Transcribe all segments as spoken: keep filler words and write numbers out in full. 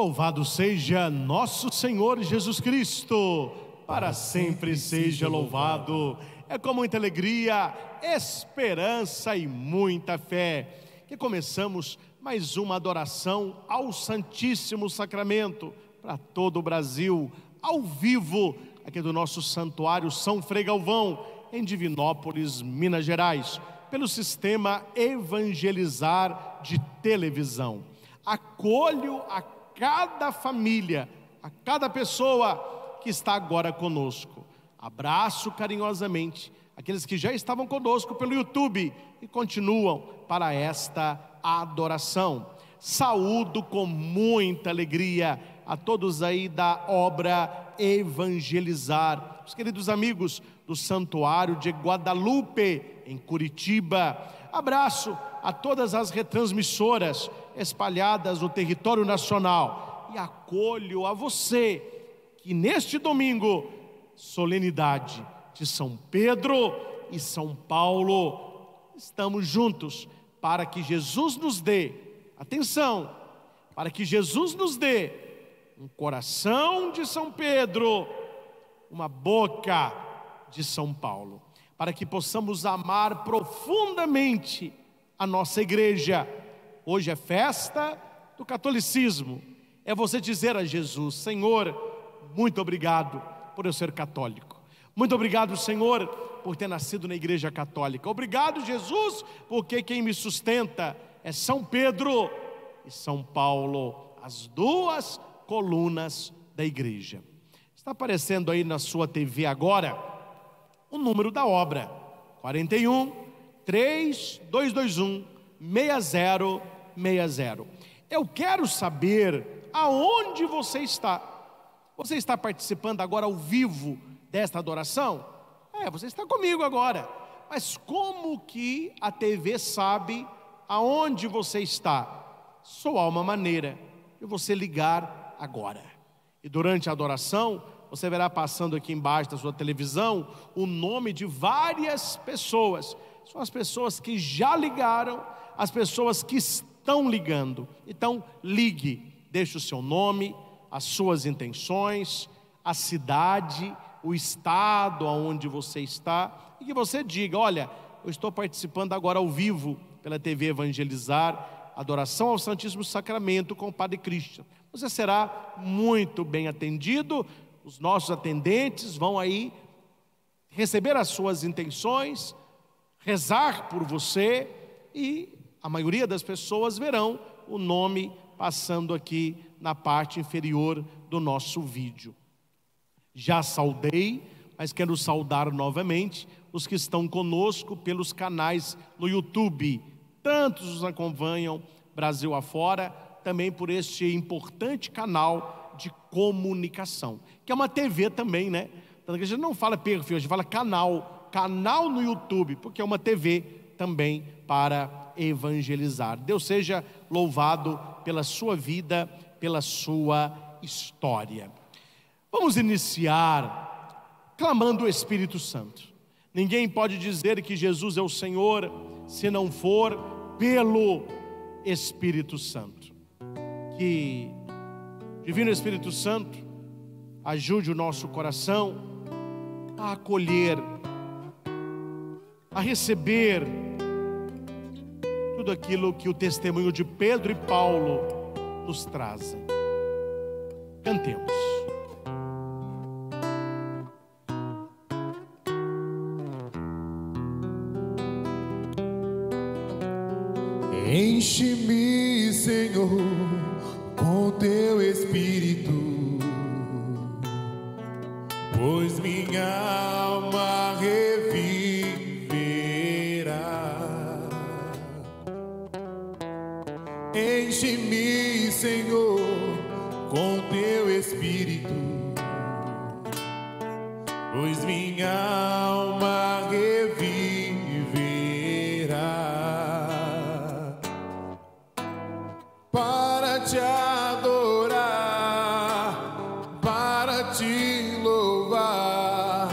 Louvado seja nosso Senhor Jesus Cristo, para sempre seja louvado. É com muita alegria, esperança e muita fé que começamos mais uma adoração ao Santíssimo Sacramento para todo o Brasil, ao vivo, aqui do nosso Santuário São Frei Galvão, em Divinópolis, Minas Gerais, pelo sistema Evangelizar de televisão. Acolho a cada família, a cada pessoa que está agora conosco. Abraço carinhosamente aqueles que já estavam conosco pelo YouTube e continuam para esta adoração. Saúdo com muita alegria a todos aí da obra Evangelizar, os queridos amigos do Santuário de Guadalupe, em Curitiba. Abraço a todas as retransmissoras espalhadas no território nacional, e acolho a você que neste domingo, solenidade de São Pedro e São Paulo, estamos juntos para que Jesus nos dê, atenção, para que Jesus nos dê um coração de São Pedro, uma boca de São Paulo, para que possamos amar profundamente a nossa igreja. Hoje é festa do catolicismo. É você dizer a Jesus: Senhor, muito obrigado por eu ser católico. Muito obrigado, Senhor, por ter nascido na Igreja Católica. Obrigado, Jesus, porque quem me sustenta é São Pedro e São Paulo, as duas colunas da Igreja. Está aparecendo aí na sua T V agora o número da obra: quarenta e um, três dois dois um, seis zero seis zero. Eu quero saber aonde você está. Você está participando agora ao vivo desta adoração? É, você está comigo agora. Mas como que a T V sabe aonde você está? Só há uma maneira de você ligar agora. E durante a adoração, você verá passando aqui embaixo da sua televisão o nome de várias pessoas. São as pessoas que já ligaram, as pessoas que estão ligando. Então ligue, deixe o seu nome, as suas intenções, a cidade, o estado aonde você está, e que você diga: olha, eu estou participando agora ao vivo pela T V Evangelizar, adoração ao Santíssimo Sacramento com o Padre Chrystian. Você será muito bem atendido, os nossos atendentes vão aí receber as suas intenções, rezar por você, e a maioria das pessoas verão o nome passando aqui na parte inferior do nosso vídeo. Já saudei, mas quero saudar novamente os que estão conosco pelos canais no YouTube. Tantos os acompanham Brasil afora, também por este importante canal de comunicação, que é uma T V também, né? Tanto que a gente não fala perfil, a gente fala canal. Canal no YouTube, porque é uma T V também para evangelizar. Deus seja louvado pela sua vida, pela sua história. Vamos iniciar clamando o Espírito Santo. Ninguém pode dizer que Jesus é o Senhor se não for pelo Espírito Santo. Que Divino Espírito Santo ajude o nosso coração a acolher, a receber tudo aquilo que o testemunho de Pedro e Paulo nos trazem. Cantemos. Enche-me, Senhor, com teu Espírito, pois minha alma revive. Enche-me, Senhor, com teu Espírito, pois minha alma reviverá. Para te adorar, para te louvar,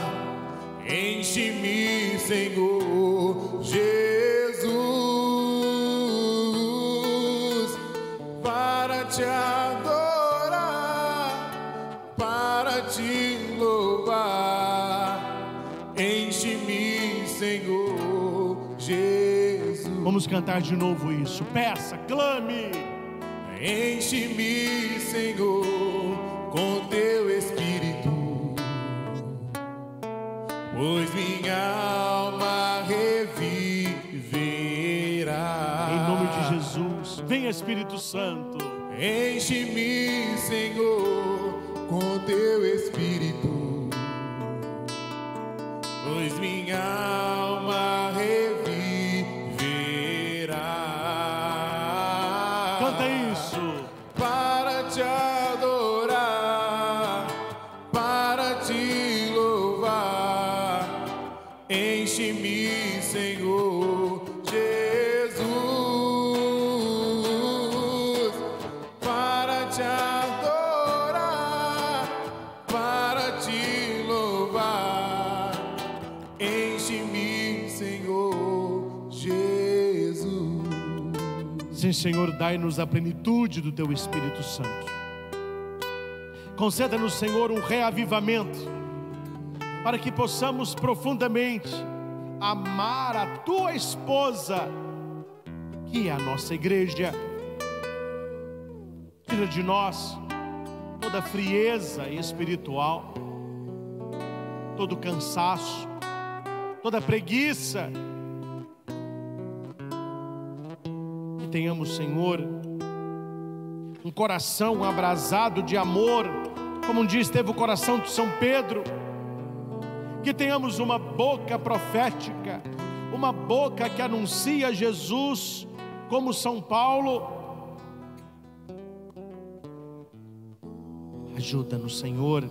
enche-me, Senhor Jesus. Te adoro. Enche-me, Senhor Jesus. Vamos cantar de novo isso. Peça, clame. Enche-me, Senhor, com teu Espírito, pois minha alma reviverá. Em nome de Jesus, vem Espírito Santo. Enche-me, Senhor, com teu Espírito, pois minha alma reviverá. Canta isso. Para te adorar, para te louvar, enche-me, Senhor Jesus, para te adorar, para te louvar, enche-me, Senhor Jesus. Sim, Senhor, dai-nos a plenitude do teu Espírito Santo. Conceda-nos, Senhor, um reavivamento, para que possamos profundamente amar a tua esposa, que é a nossa igreja. Tira de nós toda frieza espiritual, todo cansaço, toda preguiça. Que tenhamos, Senhor, um coração abrasado de amor, como um dia esteve o coração de São Pedro. Que tenhamos uma boca profética, uma boca que anuncia Jesus, como São Paulo. Ajuda-nos, Senhor.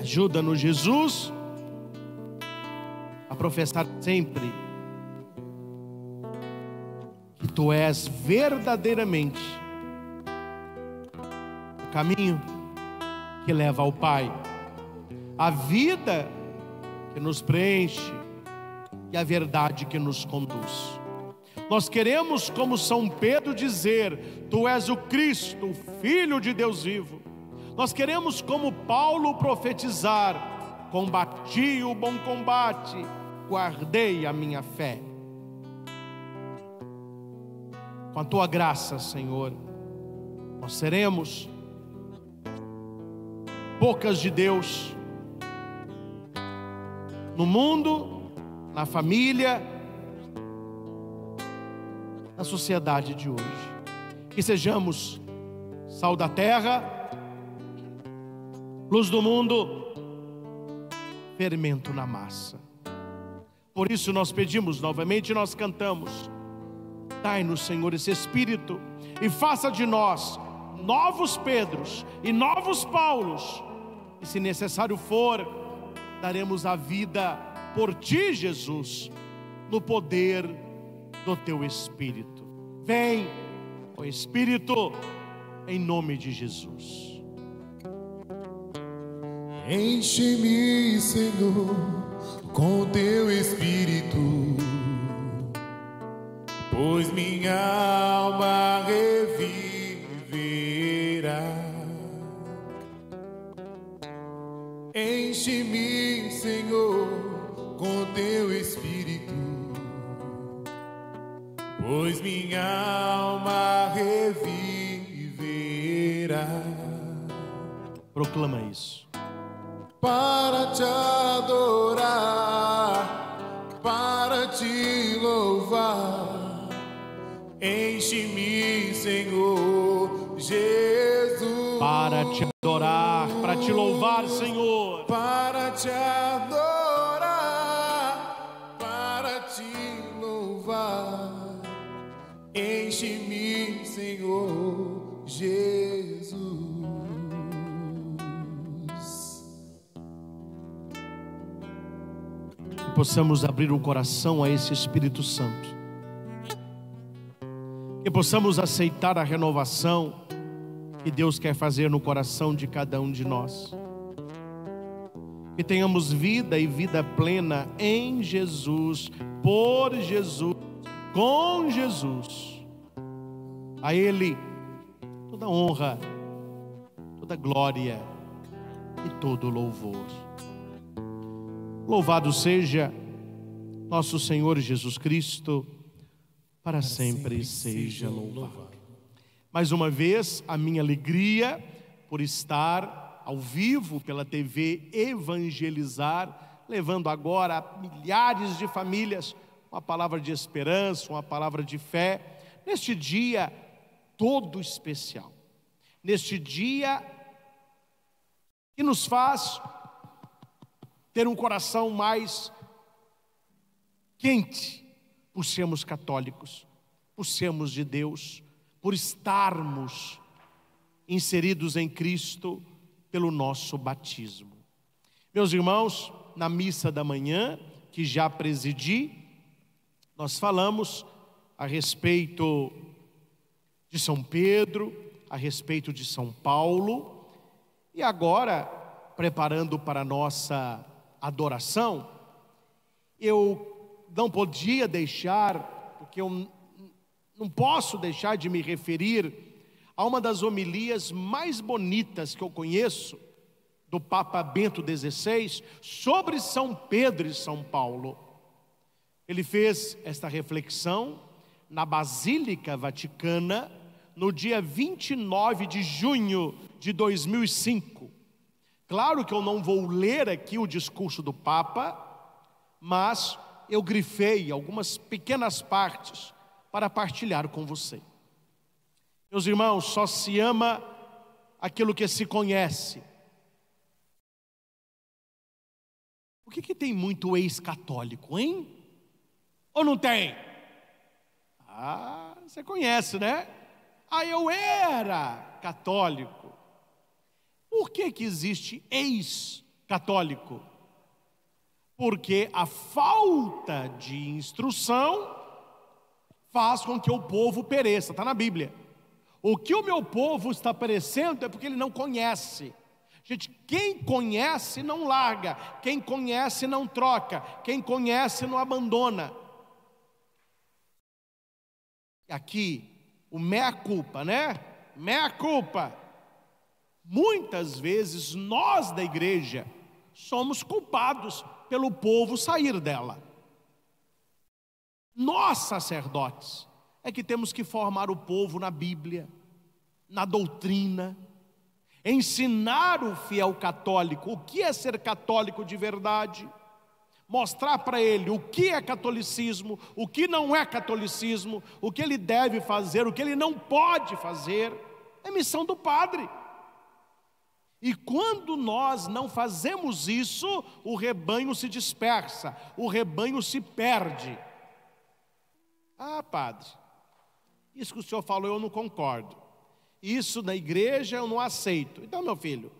Ajuda-nos, Jesus, a professar sempre que tu és verdadeiramente o caminho que leva ao Pai, a vida que nos preenche e a verdade que nos conduz. Nós queremos, como São Pedro, dizer: tu és o Cristo, o Filho de Deus vivo. Nós queremos, como Paulo, profetizar: combati o bom combate, guardei a minha fé. Com a tua graça, Senhor, nós seremos bocas de Deus no mundo, na família, na sociedade de hoje. Que sejamos sal da terra, luz do mundo, fermento na massa. Por isso nós pedimos novamente e nós cantamos: dai-nos, Senhor, esse Espírito, e faça de nós novos Pedros e novos Paulos. E se necessário for, daremos a vida por ti, Jesus, no poder do teu Espírito. Vem, ó Espírito, em nome de Jesus. Enche-me, Senhor, com teu Espírito, pois minha alma reviverá. Enche-me, Senhor, com teu Espírito, pois minha alma reviverá. Proclama isso. Para te adorar, para te louvar, enche-me, Senhor Jesus. Para te adorar, para te louvar, Senhor. Para te adorar, para te louvar, enche-me, Senhor Jesus. Que possamos abrir o coração a esse Espírito Santo. Que possamos aceitar a renovação que Deus quer fazer no coração de cada um de nós. Que tenhamos vida e vida plena em Jesus, por Jesus, com Jesus. A Ele toda honra, toda glória e todo louvor. Louvado seja nosso Senhor Jesus Cristo, para, para sempre, sempre seja louvado. louvado. Mais uma vez, a minha alegria por estar ao vivo pela T V Evangelizar, levando agora a milhares de famílias uma palavra de esperança, uma palavra de fé, neste dia todo especial, neste dia que nos faz ter um coração mais quente, por sermos católicos, por sermos de Deus, por estarmos inseridos em Cristo pelo nosso batismo. Meus irmãos, na missa da manhã, que já presidi, nós falamos a respeito de São Pedro, a respeito de São Paulo, e agora, preparando para a nossa adoração, eu não podia deixar, porque eu não posso deixar de me referir a uma das homilias mais bonitas que eu conheço, do Papa Bento dezesseis, sobre São Pedro e São Paulo. Ele fez esta reflexão na Basílica Vaticana, no dia vinte e nove de junho de dois mil e cinco. Claro que eu não vou ler aqui o discurso do Papa, mas eu grifei algumas pequenas partes para partilhar com você. Meus irmãos, só se ama aquilo que se conhece. O que que tem muito ex-católico, hein? Ou não tem? Ah, você conhece, né? Ah, eu era católico. Por que que existe ex-católico? Porque a falta de instrução faz com que o povo pereça, está na Bíblia. O que o meu povo está perecendo é porque ele não conhece. Gente, quem conhece não larga, quem conhece não troca, quem conhece não abandona. Aqui, o mea culpa, né? Mea culpa. Muitas vezes nós da igreja somos culpados pelo povo sair dela. Nós sacerdotes é que temos que formar o povo na Bíblia, na doutrina, ensinar o fiel católico o que é ser católico de verdade, mostrar para ele o que é catolicismo, o que não é catolicismo, o que ele deve fazer, o que ele não pode fazer. É missão do padre. E quando nós não fazemos isso, o rebanho se dispersa, o rebanho se perde. Ah, padre, isso que o senhor falou eu não concordo. Isso na igreja eu não aceito. Então, meu filho,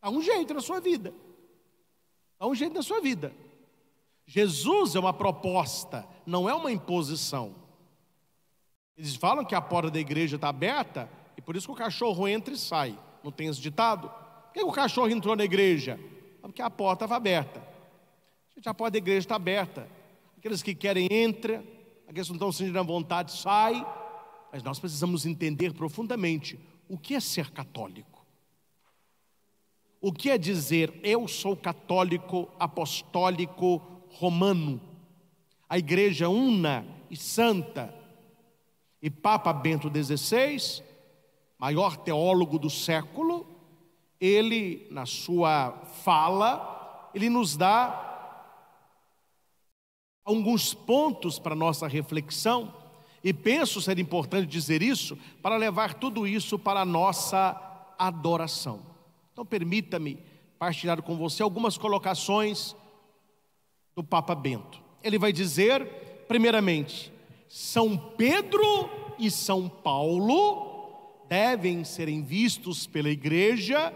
há um jeito na sua vida. Há um jeito na sua vida. Jesus é uma proposta, não é uma imposição. Eles falam que a porta da igreja está aberta e por isso que o cachorro entra e sai. Não tem esse ditado? Por que o cachorro entrou na igreja? Porque a porta estava aberta. Gente, a porta da igreja está aberta. Aqueles que querem, entram. Aqueles que não estão sentindo à vontade, saem. Mas nós precisamos entender profundamente o que é ser católico. O que é dizer, eu sou católico, apostólico, romano. A igreja una e santa. E Papa Bento dezesseis... maior teólogo do século, ele, na sua fala, ele nos dá alguns pontos para nossa reflexão, e penso ser importante dizer isso, para levar tudo isso para a nossa adoração. Então, permita-me partilhar com você algumas colocações do Papa Bento. Ele vai dizer, primeiramente, São Pedro e São Paulo devem serem vistos pela igreja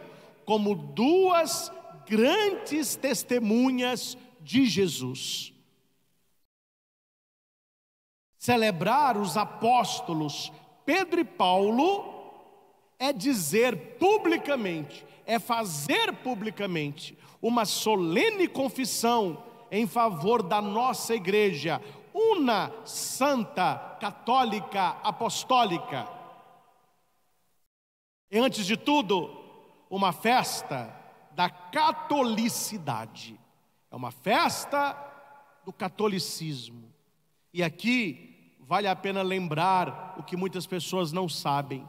como duas grandes testemunhas de Jesus. Celebrar os apóstolos Pedro e Paulo é dizer publicamente, é fazer publicamente uma solene confissão em favor da nossa igreja, una, santa, católica, apostólica. E antes de tudo, uma festa da catolicidade. É uma festa do catolicismo. E aqui vale a pena lembrar o que muitas pessoas não sabem.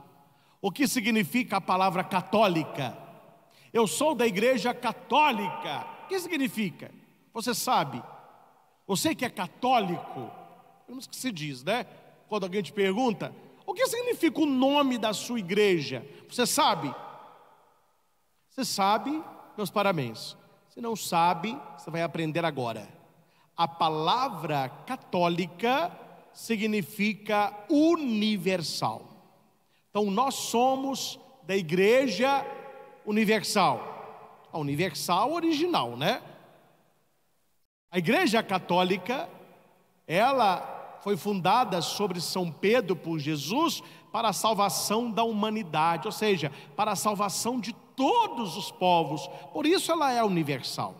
O que significa a palavra católica? Eu sou da Igreja Católica. O que significa? Você sabe? Você que é católico, vemos que se diz, né? Quando alguém te pergunta, o que significa o nome da sua igreja? Você sabe? Você sabe? Meus parabéns. Se não sabe, você vai aprender agora. A palavra católica significa universal. Então nós somos da Igreja Universal. A universal original, né? A Igreja Católica, ela foi fundada sobre São Pedro por Jesus para a salvação da humanidade, ou seja, para a salvação de todos os povos. Por isso ela é universal.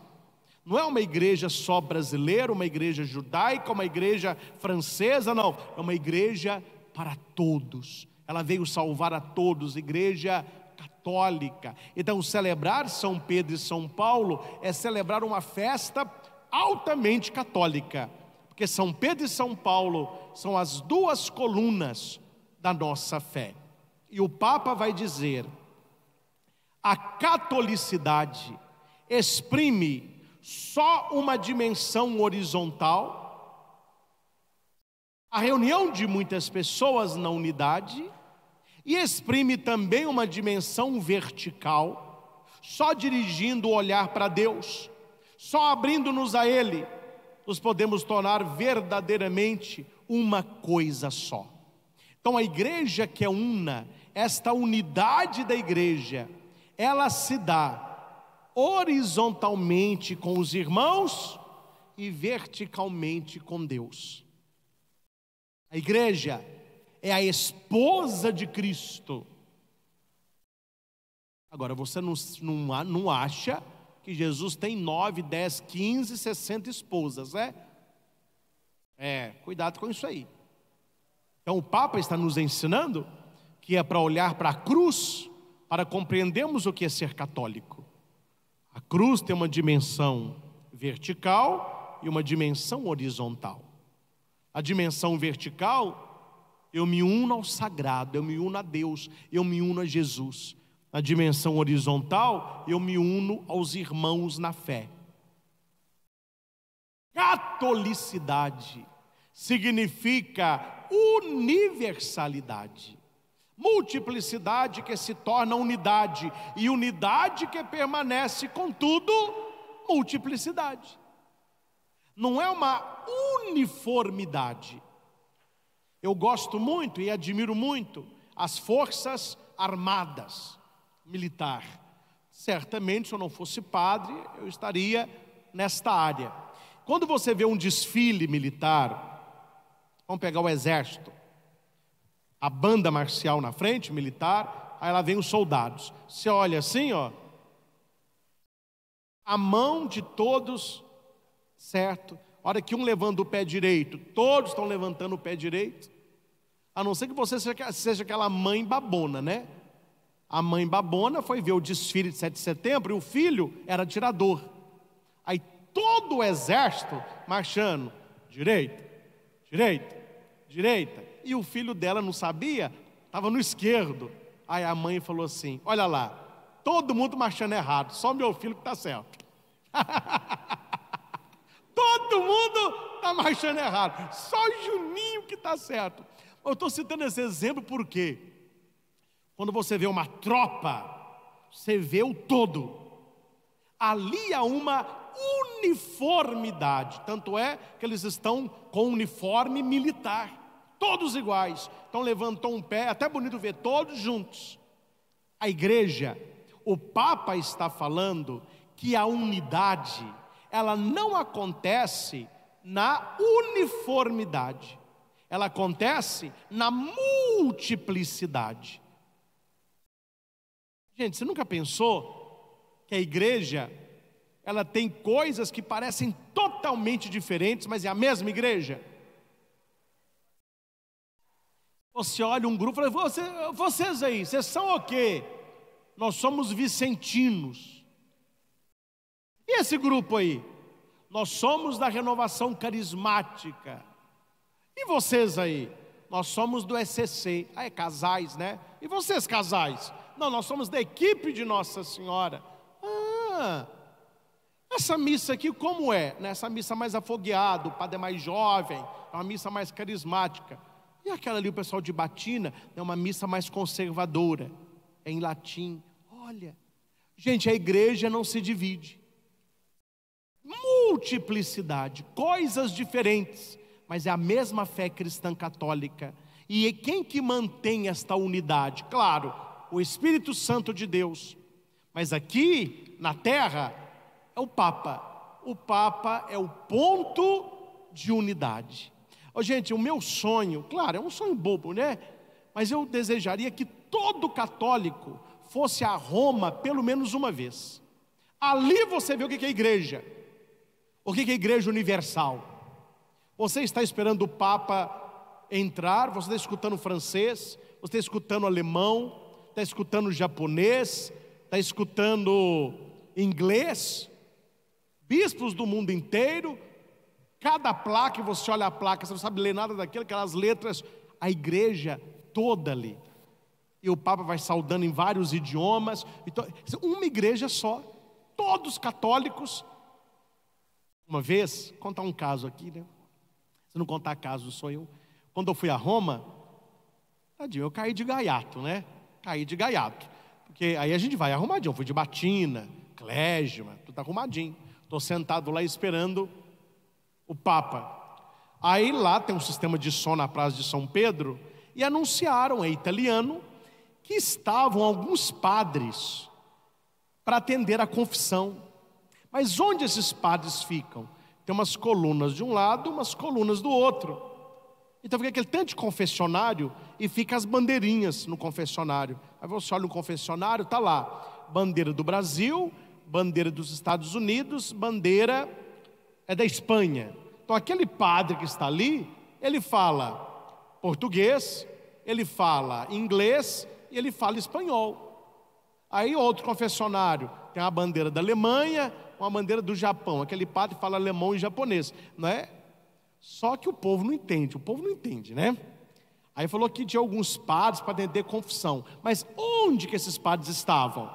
Não é uma igreja só brasileira, uma igreja judaica, uma igreja francesa, não. É uma igreja para todos. Ela veio salvar a todos, Igreja Católica. Então, celebrar São Pedro e São Paulo é celebrar uma festa altamente católica, porque São Pedro e São Paulo são as duas colunas da nossa fé. E o Papa vai dizer: a catolicidade exprime só uma dimensão horizontal, a reunião de muitas pessoas na unidade, e exprime também uma dimensão vertical, só dirigindo o olhar para Deus, só abrindo-nos a Ele, nos podemos tornar verdadeiramente uma coisa só. Então a igreja que é una, esta unidade da igreja, ela se dá horizontalmente com os irmãos e verticalmente com Deus. A igreja é a esposa de Cristo. Agora, você não, não, não acha que Jesus tem nove, dez, quinze, sessenta esposas, né? É, cuidado com isso aí. Então o Papa está nos ensinando que é para olhar para a cruz, para compreendermos o que é ser católico. A cruz tem uma dimensão vertical e uma dimensão horizontal. A dimensão vertical, eu me uno ao sagrado, eu me uno a Deus, eu me uno a Jesus. Na dimensão horizontal, eu me uno aos irmãos na fé. Catolicidade significa universalidade, multiplicidade que se torna unidade, e unidade que permanece, contudo, multiplicidade. Não é uma uniformidade. Eu gosto muito e admiro muito as forças armadas, militar. Certamente, se eu não fosse padre, eu estaria nesta área. Quando você vê um desfile militar, vamos pegar o exército, a banda marcial na frente, militar, aí lá vem os soldados. Você olha assim, ó, a mão de todos... Certo, a hora que um levanta o pé direito, todos estão levantando o pé direito, a não ser que você seja aquela mãe babona, né? A mãe babona foi ver o desfile de sete de setembro e o filho era atirador. Aí todo o exército marchando, direita, direita, direita, e o filho dela não sabia, estava no esquerdo. Aí a mãe falou assim: olha lá, todo mundo marchando errado, só meu filho que está certo. Todo mundo está marchando errado, só o Juninho que está certo. Eu estou citando esse exemplo porque quando você vê uma tropa, você vê o todo. Ali há uma uniformidade, tanto é que eles estão com uniforme militar, todos iguais. Então levantou um pé, até bonito ver todos juntos. A igreja, o Papa está falando que a unidade, ela não acontece na uniformidade, ela acontece na multiplicidade. Gente, você nunca pensou que a igreja, ela tem coisas que parecem totalmente diferentes, mas é a mesma igreja? Você olha um grupo e fala: Você, vocês aí, vocês são o quê? Nós somos vicentinos. E esse grupo aí? nós somos da renovação carismática. E vocês aí? Nós somos do E C C. Ah, é casais, né? E vocês, casais? Não, nós somos da equipe de Nossa Senhora. Ah, essa missa aqui como é? Essa missa mais afogueada, o padre é mais jovem, é uma missa mais carismática. E aquela ali, o pessoal de batina, é uma missa mais conservadora, é em latim. Olha, gente, a igreja não se divide. Multiplicidade, coisas diferentes, mas é a mesma fé cristã católica. E é quem que mantém esta unidade? Claro, o Espírito Santo de Deus. Mas aqui, na terra, é o Papa. O Papa é o ponto de unidade. Oh, gente, o meu sonho, claro, é um sonho bobo, né? Mas eu desejaria que todo católico fosse a Roma pelo menos uma vez. Ali você vê o que é a igreja. O que é a igreja universal? Você está esperando o Papa entrar, você está escutando francês, você está escutando alemão, está escutando japonês, está escutando inglês, bispos do mundo inteiro. Cada placa, você olha a placa, você não sabe ler nada daquilo, aquelas letras, a igreja toda ali. E o Papa vai saudando em vários idiomas. Então, uma igreja só, todos católicos. Uma vez, contar um caso aqui, né? Se não contar caso, sou eu. Quando eu fui a Roma, tadinho, eu caí de gaiato, né? Caí de gaiato. Porque aí a gente vai arrumadinho. Eu fui de batina, clésima, tudo arrumadinho. Estou sentado lá esperando o Papa. Aí lá tem um sistema de som na Praça de São Pedro, e anunciaram, é italiano, que estavam alguns padres para atender a confissão. Mas onde esses padres ficam? Tem umas colunas de um lado, umas colunas do outro. Então fica aquele tanto de confessionário, e fica as bandeirinhas no confessionário. Aí você olha o confessionário, está lá, bandeira do Brasil, bandeira dos Estados Unidos, bandeira é da Espanha. Então aquele padre que está ali, ele fala português, ele fala inglês e ele fala espanhol. Aí outro confessionário tem a bandeira da Alemanha, uma bandeira do Japão. Aquele padre fala alemão e japonês, não é? Só que o povo não entende, o povo não entende, né? Aí falou que tinha alguns padres para atender confissão. Mas onde que esses padres estavam?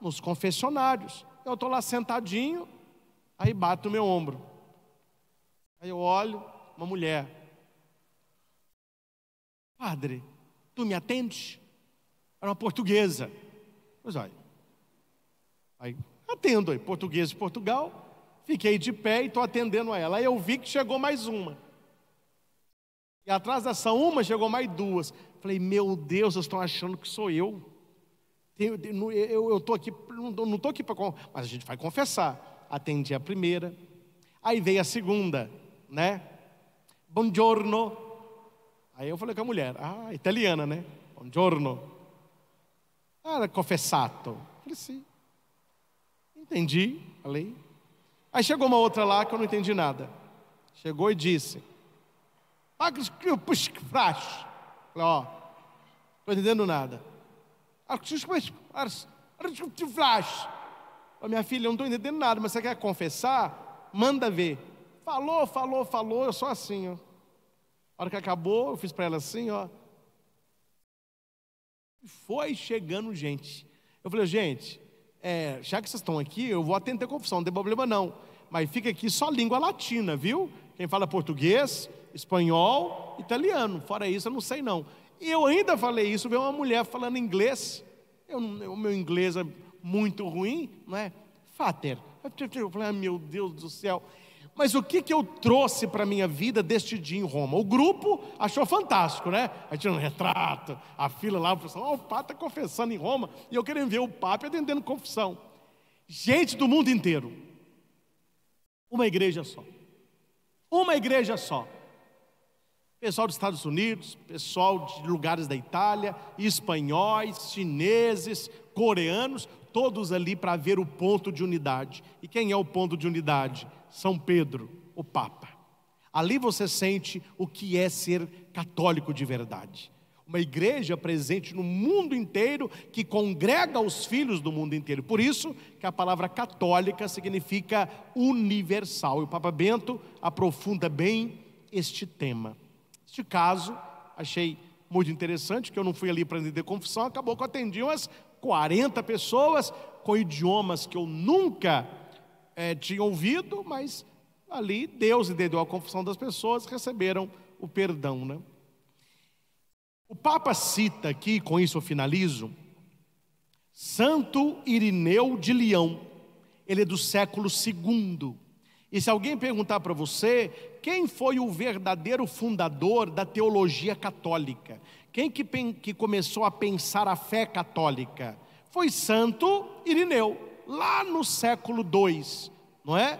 Nos confessionários. Eu estou lá sentadinho, aí bate o meu ombro. Aí eu olho, uma mulher. Padre, tu me atende? Era uma portuguesa. Pois olha. Aí, atendo aí, português de Portugal. Fiquei de pé e estou atendendo a ela. Aí eu vi que chegou mais uma. E atrás dessa uma chegou mais duas. Falei, meu Deus, eles estão achando que sou eu. Eu estou eu, eu aqui, não estou aqui para... Mas a gente vai confessar. Atendi a primeira. Aí veio a segunda, né? Buongiorno. Aí eu falei com a mulher. Ah, italiana, né? Buongiorno. Ah, era confessato. Falei, sim. Entendi, falei. Aí chegou uma outra lá que eu não entendi nada. Chegou e disse: "Falei, ó, tô entendendo nada. Falei, minha filha, eu não tô entendendo nada, mas você quer confessar? Manda ver. Falou, falou, falou. Eu sou assim, ó. A hora que acabou, eu fiz para ela assim, ó. Foi chegando gente. Eu falei, gente. É, já que vocês estão aqui, eu vou atender a confissão, não tem problema não. Mas fica aqui só língua latina, viu? Quem fala português, espanhol, italiano. Fora isso, eu não sei não. E eu ainda falei isso, veio uma mulher falando inglês. Eu, o meu inglês é muito ruim, não é? Fater. Eu falei, ah, meu Deus do céu. Mas o que, que eu trouxe para a minha vida deste dia em Roma? O grupo achou fantástico, né? Aí tinha um retrato, a fila lá, o pessoal, oh, o Papa está confessando em Roma, e eu querendo ver o Papa atendendo confissão. Gente do mundo inteiro. Uma igreja só. Uma igreja só. Pessoal dos Estados Unidos, pessoal de lugares da Itália, espanhóis, chineses, coreanos, todos ali para ver o ponto de unidade. E quem é o ponto de unidade? São Pedro, o Papa. Ali você sente o que é ser católico de verdade. Uma igreja presente no mundo inteiro, que congrega os filhos do mundo inteiro. Por isso que a palavra católica significa universal. E o Papa Bento aprofunda bem este tema. Este caso, achei muito interessante, que eu não fui ali para entender confissão. Acabou que eu atendi umas quarenta pessoas, com idiomas que eu nunca é, tinha ouvido. Mas ali Deus entendeu a confissão das pessoas, receberam o perdão, né? O Papa cita aqui, com isso eu finalizo, Santo Irineu de Lião. Ele é do século segundo. E se alguém perguntar para você quem foi o verdadeiro fundador da teologia católica, quem que, que começou a pensar a fé católica, foi Santo Irineu, lá no século segundo, não é?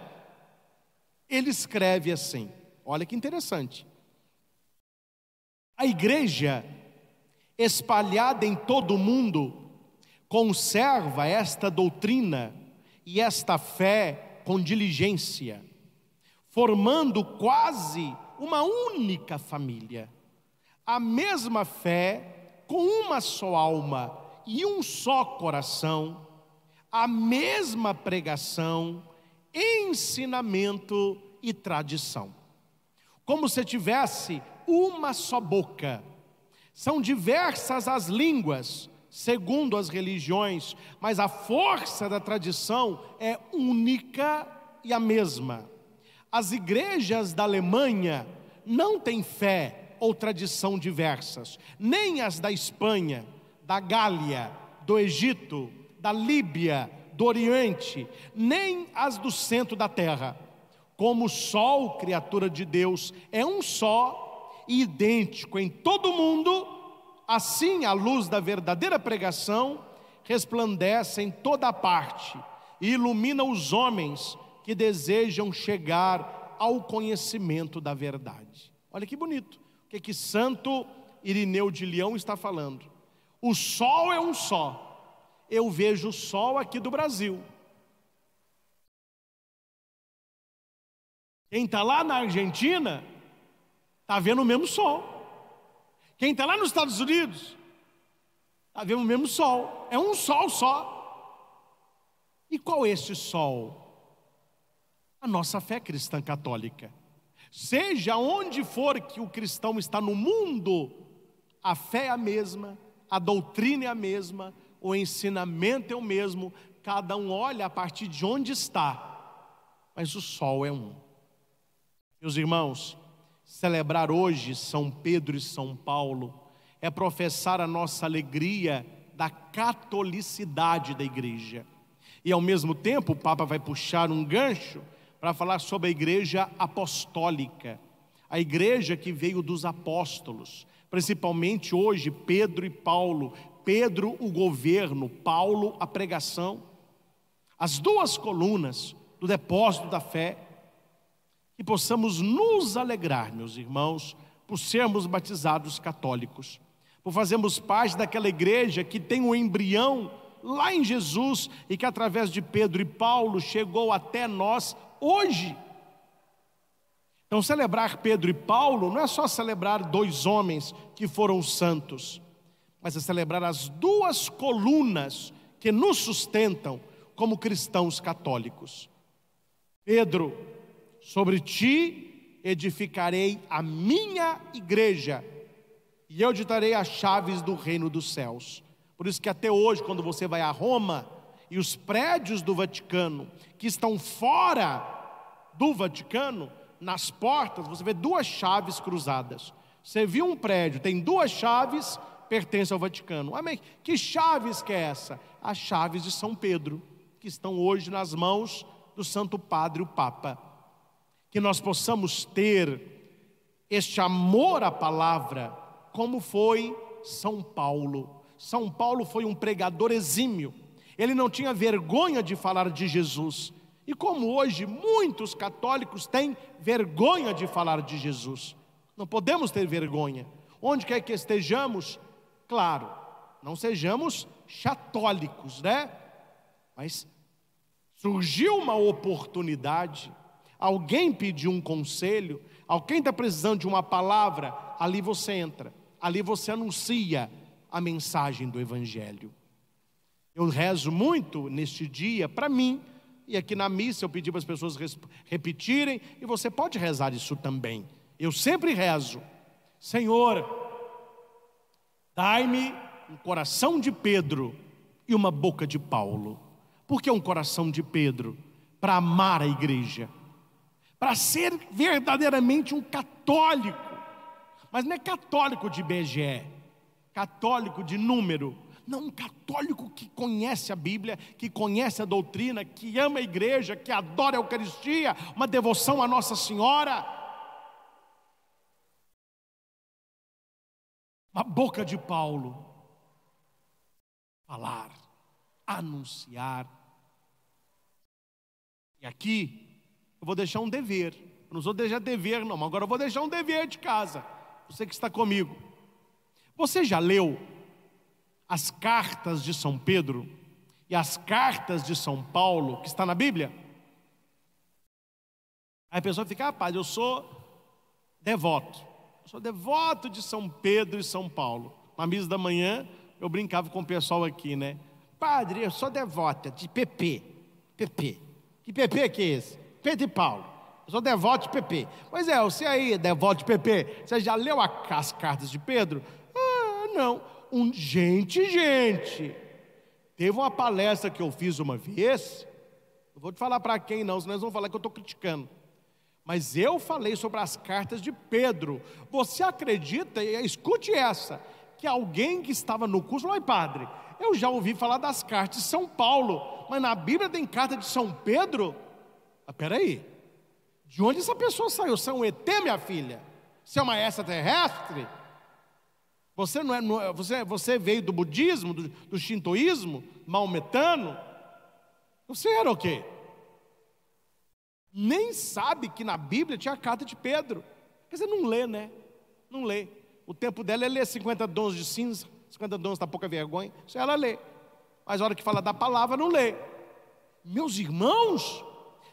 Ele escreve assim, olha que interessante: a igreja, espalhada em todo o mundo, conserva esta doutrina e esta fé com diligência, formando quase uma única família, a mesma fé, com uma só alma e um só coração, a mesma pregação, ensinamento e tradição, como se tivesse uma só boca. São diversas as línguas, segundo as religiões, mas a força da tradição é única e a mesma. As igrejas da Alemanha não têm fé ou tradição diversas, nem as da Espanha, da Gália, do Egito, da Líbia, do Oriente, nem as do centro da terra. Como o sol, criatura de Deus, é um só, idêntico em todo o mundo, assim a luz da verdadeira pregação resplandece em toda a parte e ilumina os homens que desejam chegar ao conhecimento da verdade. Olha que bonito o que, que Santo Irineu de Lião está falando. O sol é um só. Eu vejo o sol aqui do Brasil. Quem está lá na Argentina está vendo o mesmo sol. Quem está lá nos Estados Unidos está vendo o mesmo sol. É um sol só. E qual é esse sol? A nossa fé cristã católica. Seja onde for que o cristão está no mundo, a fé é a mesma, a doutrina é a mesma, o ensinamento é o mesmo. Cada um olha a partir de onde está, mas o sol é um. Meus irmãos, celebrar hoje São Pedro e São Paulo é professar a nossa alegria da catolicidade da igreja. E ao mesmo tempo o Papa vai puxar um gancho para falar sobre a igreja apostólica, a igreja que veio dos apóstolos, principalmente hoje Pedro e Paulo, Pedro o governo, Paulo a pregação, as duas colunas do depósito da fé. Que possamos nos alegrar, meus irmãos, por sermos batizados católicos, por fazermos parte daquela igreja que tem um embrião lá em Jesus e que através de Pedro e Paulo chegou até nós hoje. Então, celebrar Pedro e Paulo não é só celebrar dois homens que foram santos, mas é celebrar as duas colunas que nos sustentam como cristãos católicos. Pedro: sobre ti edificarei a minha igreja e eu te darei as chaves do reino dos céus. Por isso que até hoje, quando você vai a Roma e os prédios do Vaticano, que estão fora do Vaticano, nas portas você vê duas chaves cruzadas. Você viu um prédio, tem duas chaves, pertence ao Vaticano. Amém? Que chaves que é essa? As chaves de São Pedro, que estão hoje nas mãos do Santo Padre, o Papa. Que nós possamos ter este amor à palavra, como foi São Paulo. São Paulo foi um pregador exímio. Ele não tinha vergonha de falar de Jesus. E como hoje muitos católicos têm vergonha de falar de Jesus. Não podemos ter vergonha. Onde quer que estejamos, claro, não sejamos católicos, né? Mas surgiu uma oportunidade. Alguém pediu um conselho, alguém está precisando de uma palavra, ali você entra. ali você anuncia a mensagem do Evangelho. Eu rezo muito neste dia para mim, e aqui na missa eu pedi para as pessoas repetirem, e você pode rezar isso também. Eu sempre rezo: Senhor, dai-me um coração de Pedro e uma boca de Paulo. Por que um coração de Pedro? Para amar a igreja, para ser verdadeiramente um católico, mas não é católico de I B G E, católico de número. Não, um católico que conhece a Bíblia, que conhece a doutrina, que ama a igreja, que adora a Eucaristia, uma devoção a Nossa Senhora. A boca de Paulo, falar, anunciar. E aqui eu vou deixar um dever. Eu não vou deixar dever não, mas agora eu vou deixar um dever de casa. Você que está comigo, você já leu as cartas de São Pedro e as cartas de São Paulo, que está na Bíblia? Aí a pessoa fica: ah, padre, eu sou devoto, eu sou devoto de São Pedro e São Paulo. Na missa da manhã eu brincava com o pessoal aqui, né? Padre, eu sou devota de P P. P P, que P P que é esse? Pedro e Paulo. Eu sou devoto de P P. Pois é, você aí, devoto de P P, você já leu as cartas de Pedro? Ah, não. Um, gente, gente, teve uma palestra que eu fiz uma vez, não vou te falar para quem não, senão eles vão falar que eu estou criticando, mas eu falei sobre as cartas de Pedro. Você acredita? Escute essa, que alguém que estava no curso falou: padre, eu já ouvi falar das cartas de São Paulo, mas na Bíblia tem carta de São Pedro? Ah, peraí, de onde essa pessoa saiu? Você é um E T, minha filha? Você é uma extraterrestre? Você, não é, você, você veio do budismo, do, do shintoísmo, maometano? Você era o quê? Nem sabe que na Bíblia tinha a carta de Pedro. Quer dizer, não lê, né? Não lê. O tempo dela é ler cinquenta dons de cinza, cinquenta dons da pouca vergonha. Isso ela lê. Mas a hora que fala da palavra, não lê. Meus irmãos,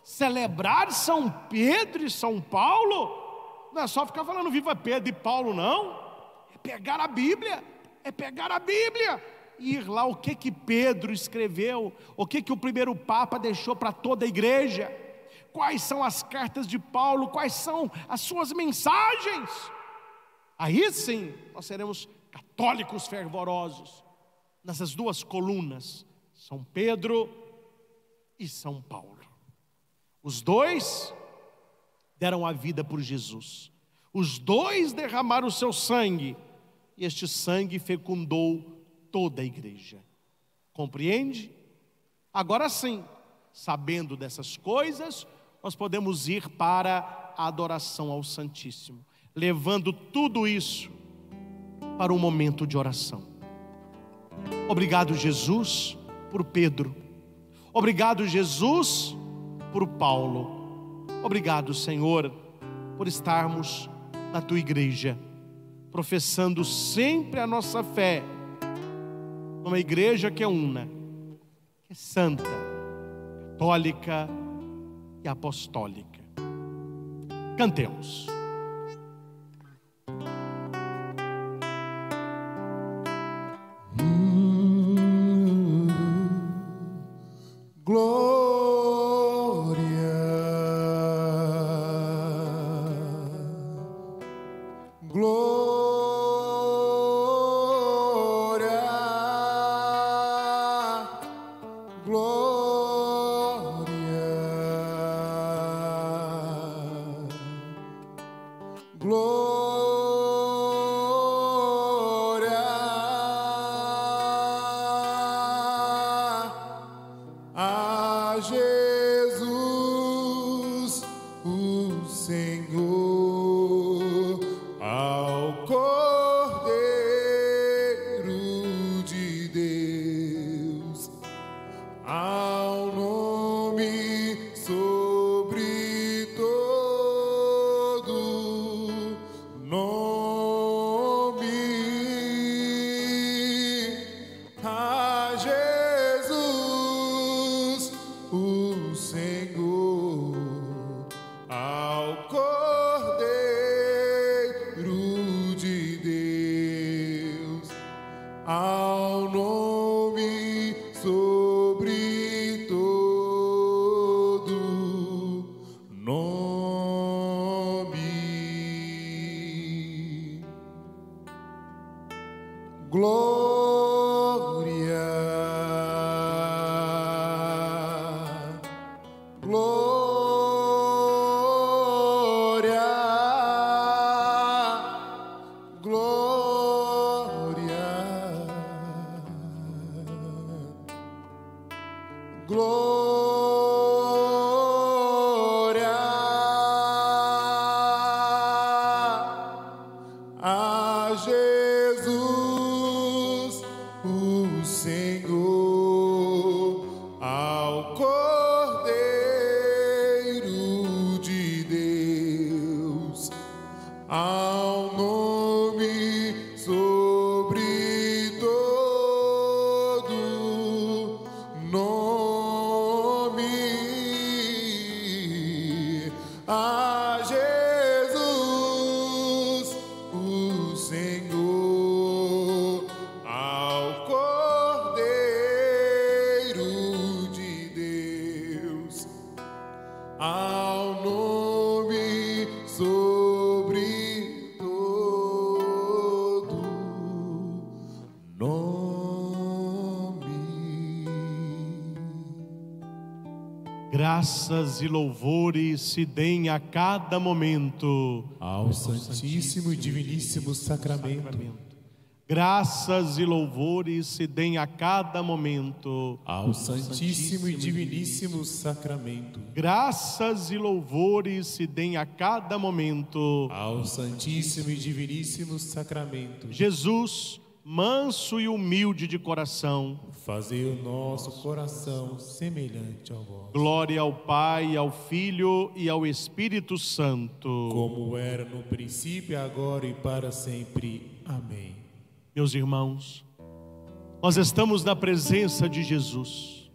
celebrar São Pedro e São Paulo não é só ficar falando viva Pedro e Paulo, não. Pegar a Bíblia, é pegar a Bíblia e ir lá, o que que Pedro escreveu, o que que o primeiro Papa deixou para toda a igreja, quais são as cartas de Paulo, quais são as suas mensagens. Aí sim, nós seremos católicos fervorosos, nessas duas colunas, São Pedro e São Paulo. Os dois deram a vida por Jesus, os dois derramaram o seu sangue, e este sangue fecundou toda a igreja. Compreende? Agora sim, sabendo dessas coisas, nós podemos ir para a adoração ao Santíssimo, levando tudo isso para um momento de oração. Obrigado, Jesus, por Pedro. Obrigado, Jesus, por Paulo. Obrigado, Senhor, por estarmos na tua igreja, professando sempre a nossa fé, numa igreja que é una, que é santa, católica e apostólica. Cantemos. Senhor, ao corpo ao nome sobre todo nome, a Jesus o Senhor, ao Cordeiro de Deus, ao nome sobre graças e louvores se deem a cada momento ao Santíssimo e Diviníssimo Sacramento. Graças e louvores se deem a cada momento ao Santíssimo e Diviníssimo Sacramento. Graças e louvores se deem a cada momento ao Santíssimo e Diviníssimo Sacramento. Jesus, manso e humilde de coração, fazei o nosso coração semelhante ao vosso. Glória ao Pai, ao Filho e ao Espírito Santo, como era no princípio, agora e para sempre. Amém. Meus irmãos, nós estamos na presença de Jesus,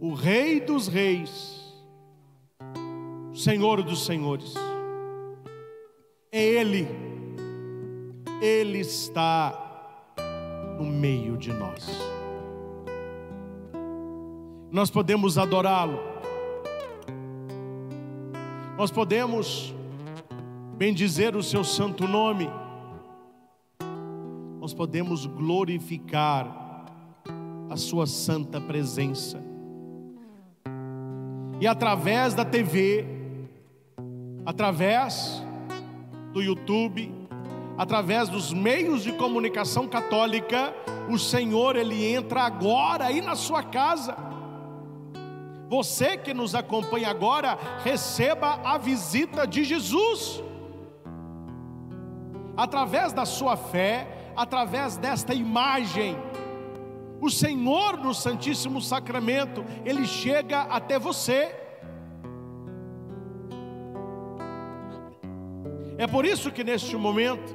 o Rei dos Reis, Senhor dos Senhores. É Ele, Ele está no meio de nós. Nós podemos adorá-lo, nós podemos bendizer o seu santo nome, nós podemos glorificar a sua santa presença. E através da T V, através do YouTube, através dos meios de comunicação católica, o Senhor, Ele entra agora aí na sua casa. Você que nos acompanha agora, receba a visita de Jesus. Através da sua fé, através desta imagem, o Senhor no Santíssimo Sacramento, Ele chega até você. É por isso que neste momento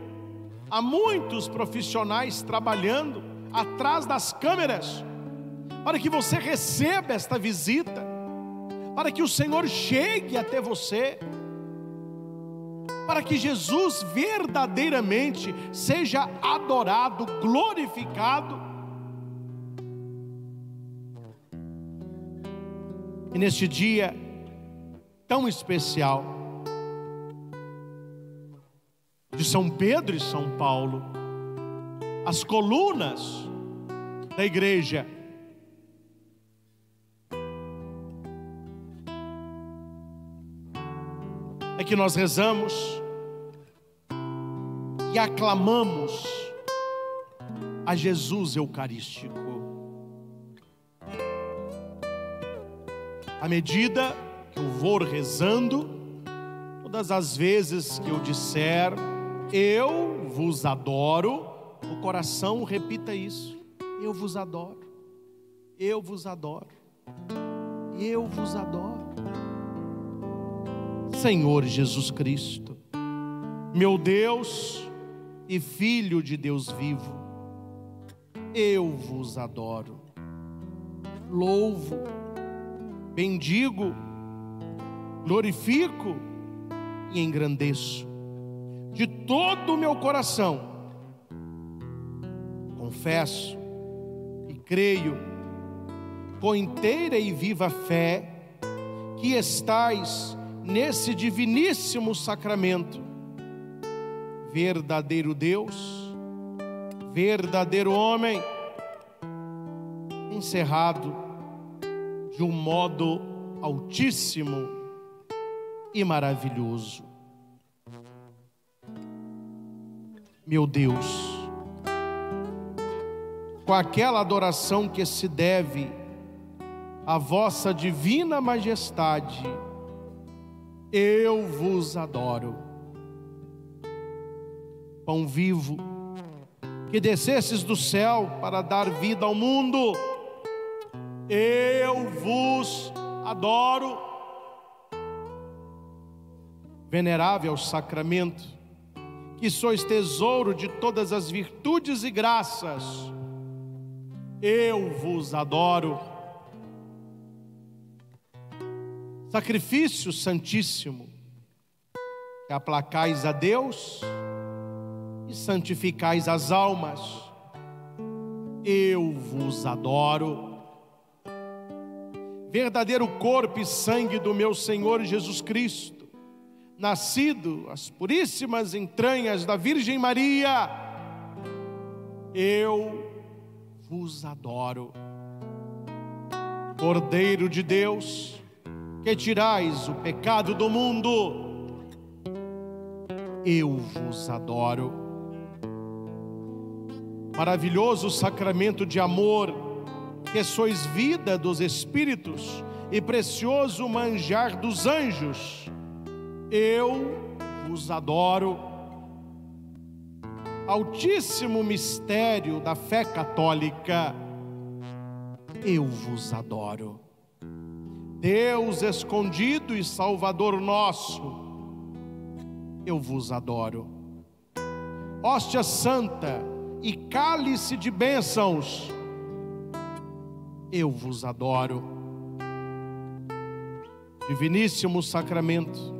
há muitos profissionais trabalhando atrás das câmeras, para que você receba esta visita, para que o Senhor chegue até você, para que Jesus verdadeiramente seja adorado, glorificado. E neste dia tão especial de São Pedro e São Paulo, as colunas da igreja é que nós rezamos e aclamamos a Jesus Eucarístico. À medida que eu vou rezando, todas as vezes que eu disser "eu vos adoro", o coração repita isso: eu vos adoro, eu vos adoro, eu vos adoro. Senhor Jesus Cristo, meu Deus e Filho de Deus vivo, eu vos adoro, louvo, bendigo, glorifico e engrandeço de todo o meu coração. Confesso e creio com inteira e viva fé que estais nesse diviníssimo sacramento, verdadeiro Deus, verdadeiro homem, encerrado de um modo altíssimo e maravilhoso. Meu Deus, com aquela adoração que se deve à vossa divina majestade, eu vos adoro. Pão vivo, que descestes do céu para dar vida ao mundo, eu vos adoro. venerável sacramento, que sois tesouro de todas as virtudes e graças, eu vos adoro. Sacrifício santíssimo, que aplacais a Deus e santificais as almas, eu vos adoro. Verdadeiro corpo e sangue do meu Senhor Jesus Cristo, nascido às puríssimas entranhas da Virgem Maria, eu vos adoro. Cordeiro de Deus, que tirais o pecado do mundo, eu vos adoro. Maravilhoso sacramento de amor, que sois vida dos espíritos e precioso manjar dos anjos, eu vos adoro. Altíssimo mistério da fé católica, eu vos adoro. Deus escondido e Salvador nosso, eu vos adoro. Hóstia santa e cálice de bênçãos, eu vos adoro. Diviníssimo sacramento,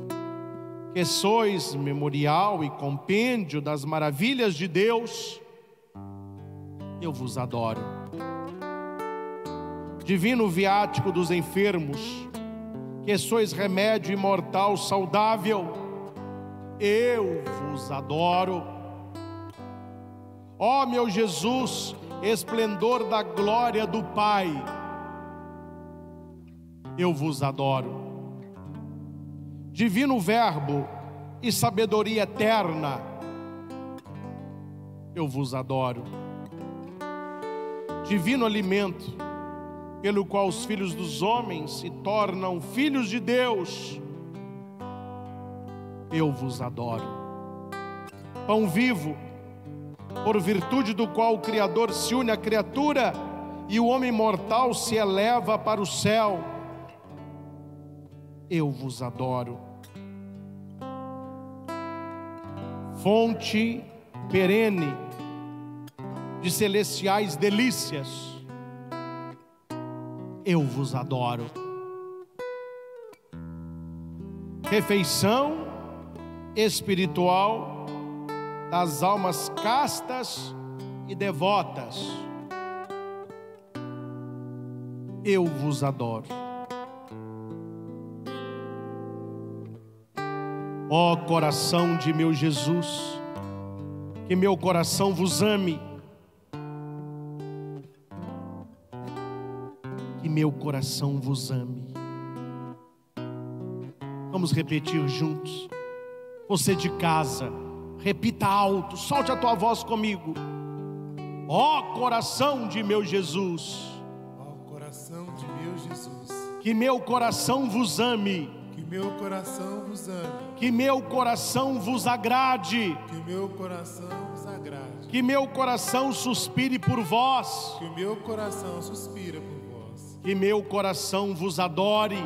que sois memorial e compêndio das maravilhas de Deus, eu vos adoro. Divino viático dos enfermos, que sois remédio imortal saudável, eu vos adoro. Ó meu Jesus, esplendor da glória do Pai, eu vos adoro. Divino Verbo e sabedoria eterna, eu vos adoro. Divino alimento, pelo qual os filhos dos homens se tornam filhos de Deus, eu vos adoro. Pão vivo, por virtude do qual o Criador se une à criatura e o homem mortal se eleva para o céu, eu vos adoro. Fonte perene de celestiais delícias, eu vos adoro. Refeição espiritual das almas castas e devotas, eu vos adoro. Ó coração de meu Jesus, que meu coração vos ame, que meu coração vos ame. Vamos repetir juntos. Você de casa, repita alto, solte a tua voz comigo. Ó coração de meu Jesus, ó coração de meu Jesus, que meu coração vos ame, que meu coração vos ame, que meu coração vos agrade, que meu coração vos agrade, que meu coração suspire por vós, que meu coração suspira por vós, que meu coração vos adore,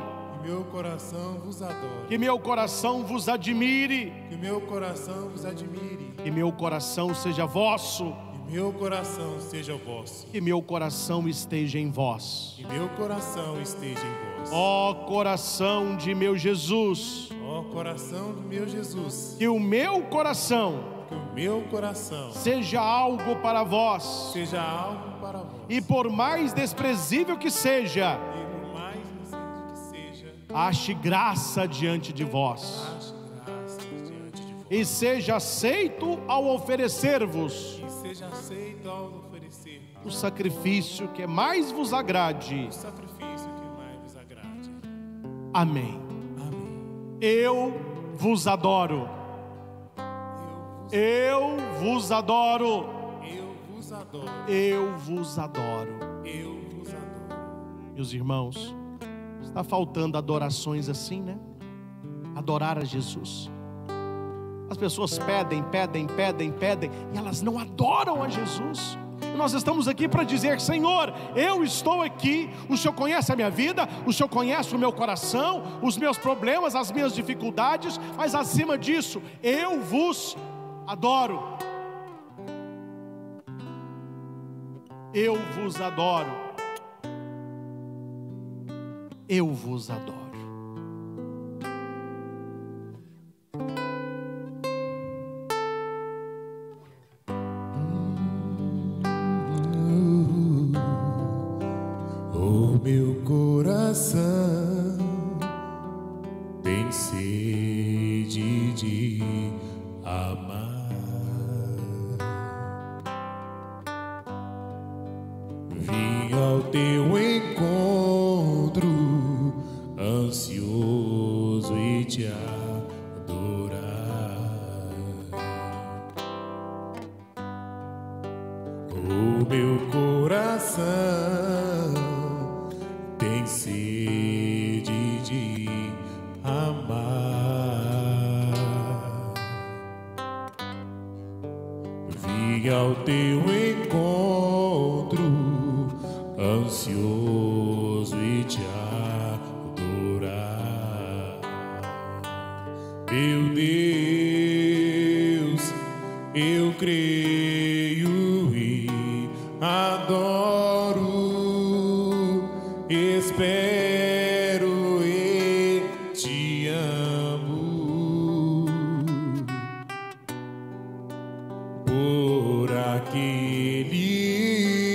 que meu coração vos adore, que meu coração vos admire, que meu coração vos admire, que meu coração seja vosso, que meu coração seja vosso, que meu coração esteja em vós, que meu coração esteja em vós. Ó coração de meu Jesus, ó coração de meu Jesus, que o meu coração, que o meu coração seja algo para vós, seja algo para vós, e por mais desprezível que seja, ache graça diante de vós, e seja aceito ao oferecer-vos o sacrifício que mais vos agrade. Amém. Eu vos adoro. Eu vos adoro. Eu vos adoro. Eu vos adoro. Meus irmãos, está faltando adorações assim, né? Adorar a Jesus. As pessoas pedem, pedem, pedem, pedem, e elas não adoram a Jesus. Nós estamos aqui para dizer: Senhor, eu estou aqui, o Senhor conhece a minha vida, o Senhor conhece o meu coração, os meus problemas, as minhas dificuldades, mas acima disso, eu vos adoro. Eu vos adoro. Eu vos adoro. Tem sede de amar, vim ao teu encontro, ansioso e te adorar. O meu coração tem sede de amar, vim ao teu encontro, ansioso e te adorar. Meu Deus, eu creio e adoro, espero. O céu se faz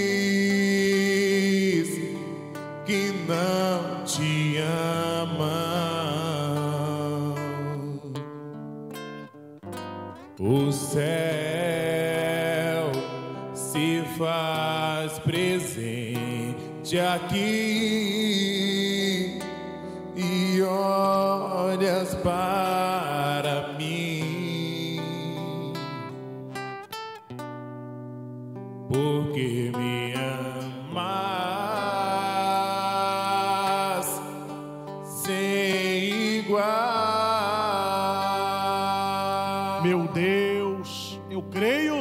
presente aqui e olhas para mim, porque me amas sem igual. Meu Deus, eu creio.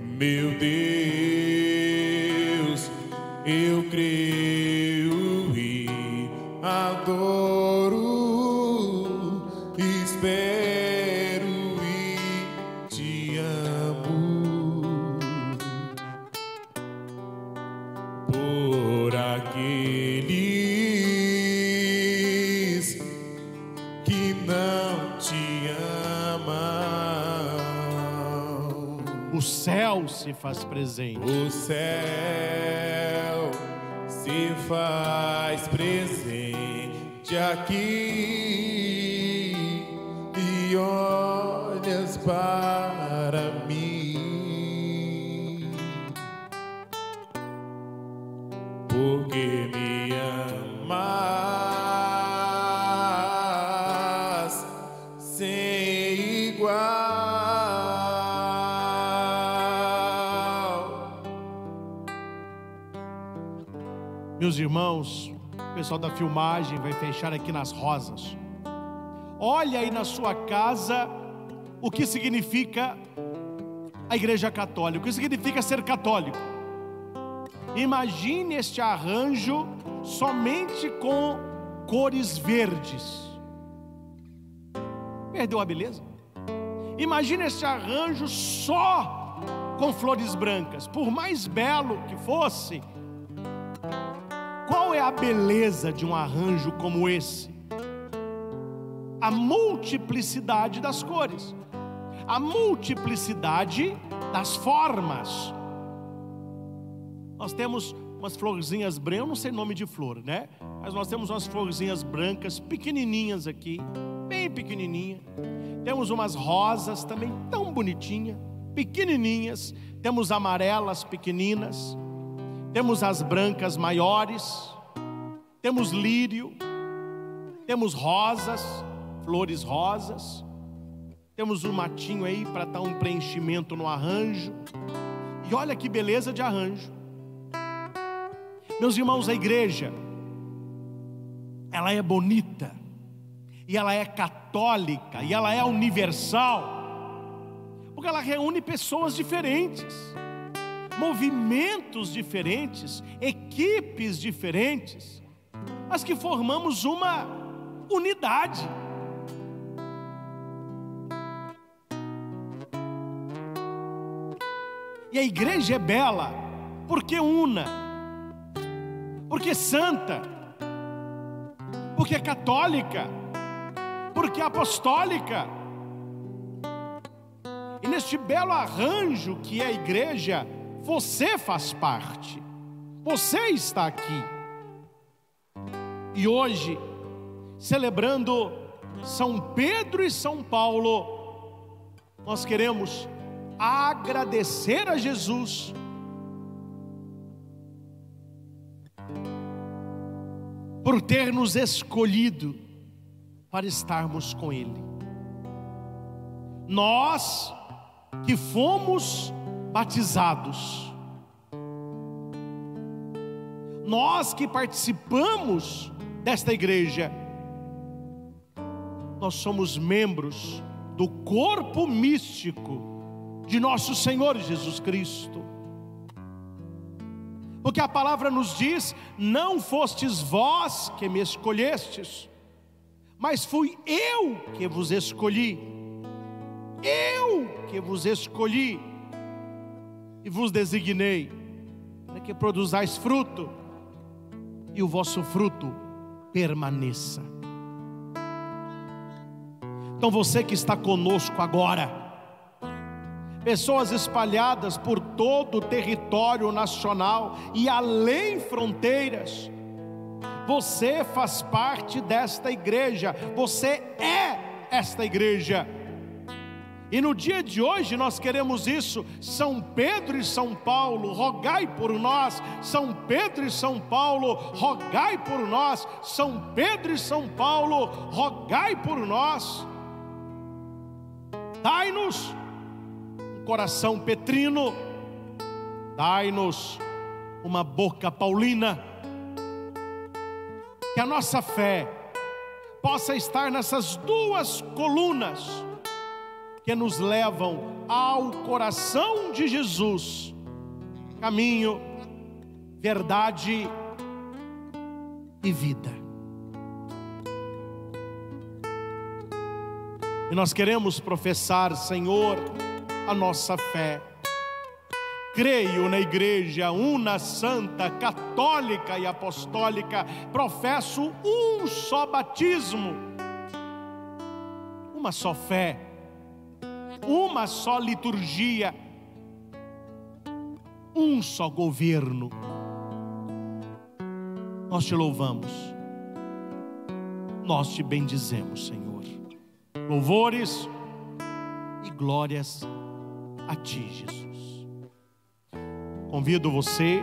Meu Deus, eu creio e adoro, espero e te amo, por aqueles que não te amam. O céu se faz presente. O céu se faz presente aqui e olhas para mim, porque me amas sem igual. Meus irmãos, o pessoal da filmagem vai fechar aqui nas rosas. Olha aí na sua casa o que significa a Igreja Católica, o que significa ser católico. Imagine este arranjo somente com cores verdes. Perdeu a beleza? Imagine este arranjo só com flores brancas. Por mais belo que fosse, qual é a beleza de um arranjo como esse? A multiplicidade das cores, a multiplicidade das formas. Nós temos umas florzinhas brancas, eu não sei nome de flor, né? Mas nós temos umas florzinhas brancas pequenininhas aqui, bem pequenininha. Temos umas rosas também tão bonitinha, pequenininhas. Temos amarelas pequeninas. Temos as brancas maiores, temos lírio, temos rosas, flores rosas, temos um matinho aí para dar um preenchimento no arranjo. E olha que beleza de arranjo. Meus irmãos, a igreja, ela é bonita, e ela é católica, e ela é universal, porque ela reúne pessoas diferentes. movimentos diferentes, equipes diferentes, mas que formamos uma unidade. E a igreja é bela porque una, porque santa, porque católica, porque apostólica. E neste belo arranjo que é a igreja, você faz parte, você está aqui. E hoje, celebrando São Pedro e São Paulo, nós queremos agradecer a Jesus por ter nos escolhido para estarmos com Ele. Nós que fomos batizados, nós que participamos desta igreja, nós somos membros do corpo místico de nosso Senhor Jesus Cristo. Porque a palavra nos diz: não fostes vós que me escolhestes, mas fui eu que vos escolhi. Eu que vos escolhi e vos designei, para que produzais fruto e o vosso fruto permaneça. Então você que está conosco agora, pessoas espalhadas por todo o território nacional e além fronteiras, você faz parte desta igreja, você é esta igreja. E no dia de hoje nós queremos isso. São Pedro e São Paulo, rogai por nós. São Pedro e São Paulo, rogai por nós. São Pedro e São Paulo, rogai por nós. Dai-nos coração petrino, dai-nos uma boca paulina, que a nossa fé possa estar nessas duas colunas que nos levam ao coração de Jesus, caminho, verdade e vida. E nós queremos professar, Senhor, a nossa fé. Creio na igreja una, santa, católica e apostólica. Professo um só batismo, uma só fé, uma só liturgia, um só governo. Nós te louvamos, nós te bendizemos, Senhor. Louvores e glórias a ti, Jesus. Convido você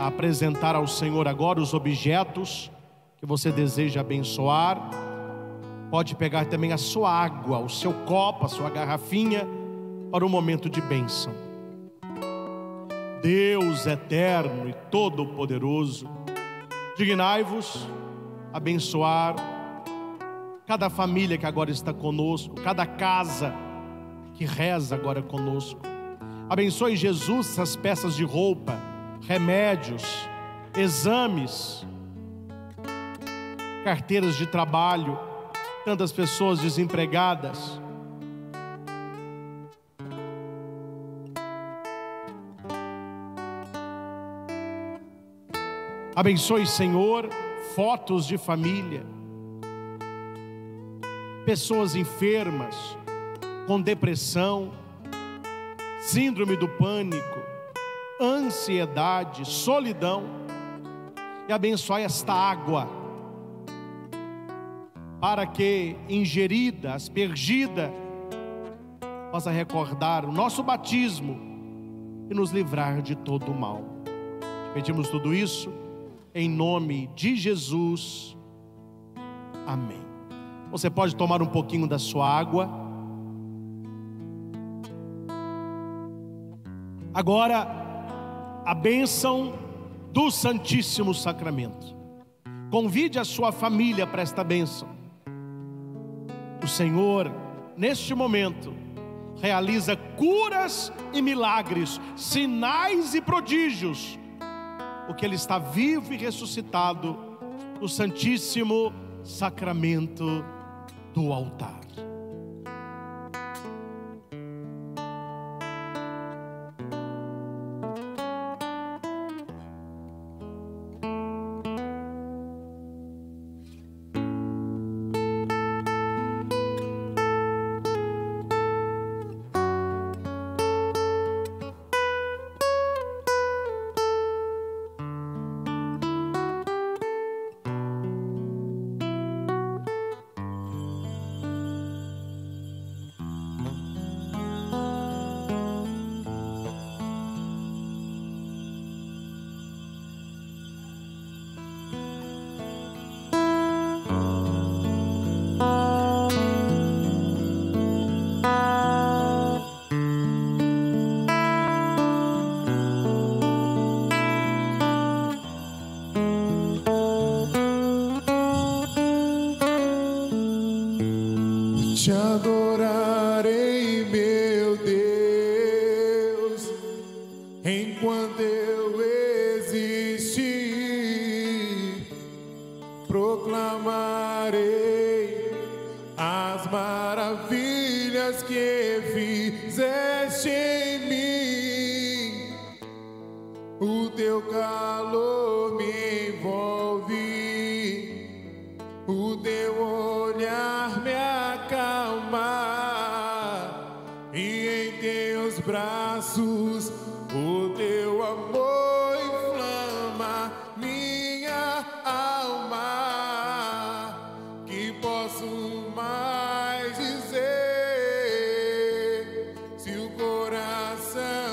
a apresentar ao Senhor agora os objetos que você deseja abençoar. Pode pegar também a sua água, o seu copo, a sua garrafinha, para um momento de bênção. Deus eterno e todo-poderoso, dignai-vos abençoar cada família que agora está conosco, cada casa que reza agora conosco. Abençoe, Jesus, essas peças de roupa, remédios, exames, carteiras de trabalho, tantas pessoas desempregadas. Abençoe, Senhor, fotos de família, pessoas enfermas, com depressão, síndrome do pânico, ansiedade, solidão. E abençoe esta água, para que, ingerida, aspergida, possa recordar o nosso batismo e nos livrar de todo o mal. Pedimos tudo isso em nome de Jesus. Amém. Você pode tomar um pouquinho da sua água. Agora, a bênção do Santíssimo Sacramento. Convide a sua família para esta bênção. O Senhor, neste momento, realiza curas e milagres, sinais e prodígios, porque Ele está vivo e ressuscitado no Santíssimo Sacramento do altar. O teu calor me